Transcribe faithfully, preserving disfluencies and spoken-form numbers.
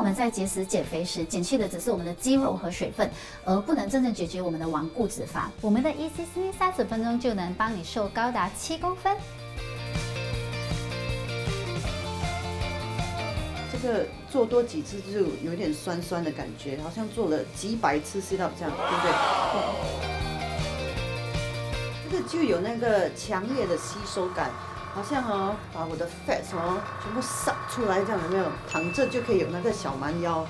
我们在节食减肥时，减去的只是我们的肌肉和水分，而不能真正解决我们的顽固脂肪。我们的 E C C 三十分钟就能帮你瘦高达七公分。 这个做多几次就有点酸酸的感觉，好像做了几百次sit up这样，对不对？这个就有那个强烈的吸收感，好像哦，把我的 fat 哦全部撒出来这样，有没有？躺着就可以有那个小蛮腰。